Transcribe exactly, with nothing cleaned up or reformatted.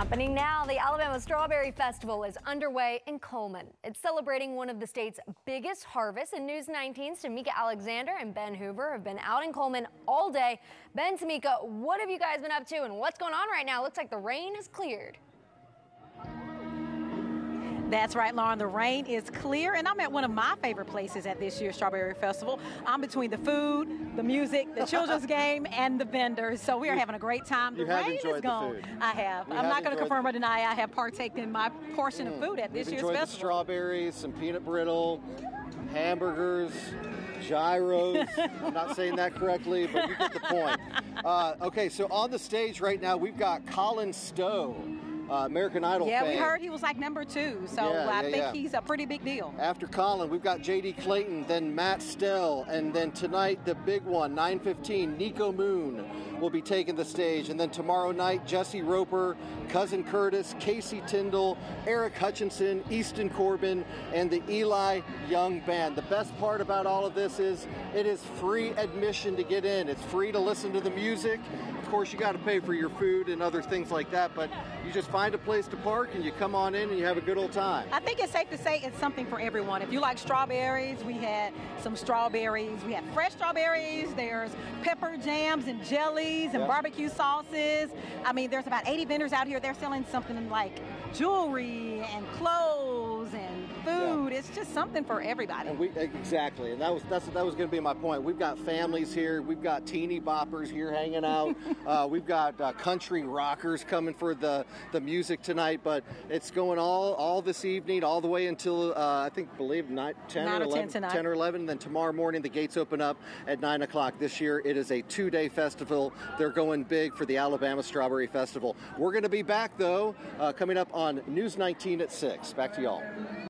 Happening now, the Alabama Strawberry Festival is underway in Coleman. It's celebrating one of the state's biggest harvests, and News nineteen's Tamika Alexander and Ben Hoover have been out in Coleman all day. Ben, Tamika, what have you guys been up to and what's going on right now? Looks like the rain has cleared. That's right, Lauren. The rain is clear, and I'm at one of my favorite places at this year's Strawberry Festival. I'm between the food, the music, the children's game, and the vendors. So we are having a great time. The you rain is gone. The food. I have. You I'm have not going to confirm or deny. I have partaken in my portion mm, of food at this year's festival. The strawberries, some peanut brittle, hamburgers, gyros. I'm not saying that correctly, but you get the point. Uh, okay, so on the stage right now, we've got Colin Stowe. Uh, American Idol Yeah, fan. We heard he was like number two, so yeah, I yeah, think yeah. he's a pretty big deal. After Colin, we've got J D Clayton, then Matt Stell, and then tonight, the big one, nine fifteen, Nico Moon will be taking the stage. And then tomorrow night, Jesse Roper, Cousin Curtis, Casey Tyndall, Eric Hutchinson, Easton Corbin, and the Eli Young Band. The best part about all of this is it is free admission to get in. It's free to listen to the music. Of course, you got to pay for your food and other things like that, but you just find Find a place to park and you come on in and you have a good old time. I think it's safe to say it's something for everyone. If you like strawberries, we had some strawberries. We had fresh strawberries. There's pepper jams and jellies and yeah. barbecue sauces. I mean, there's about eighty vendors out here. They're selling something like jewelry and clothes and food. Yeah. It's just something for everybody. And we, exactly. And that was that's, that was going to be my point. We've got families here. We've got teeny boppers here hanging out. uh, we've got uh, country rockers coming for the the music tonight, but it's going all all this evening, all the way until uh, I think believe nine, ten, nine or eleven, ten, ten or eleven. And then tomorrow morning, the gates open up at nine o'clock. This year, it is a two-day festival. They're going big for the Alabama Strawberry Festival. We're going to be back though, uh, coming up on News nineteen at six. Back to y'all.